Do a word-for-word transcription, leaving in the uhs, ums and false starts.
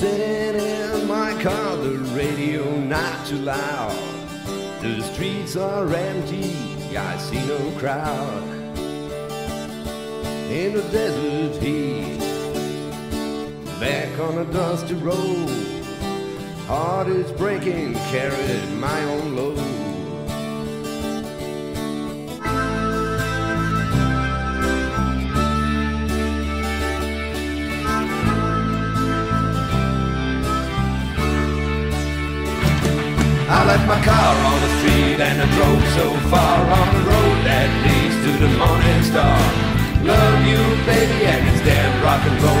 Sitting in my car, the radio not too loud. The streets are empty, I see no crowd. In the desert heat, back on a dusty road, heart is breaking, carried my own load. I left my car on the street and I drove so far on the road that leads to the morning star. Love you, baby, and it's damn rock and roll.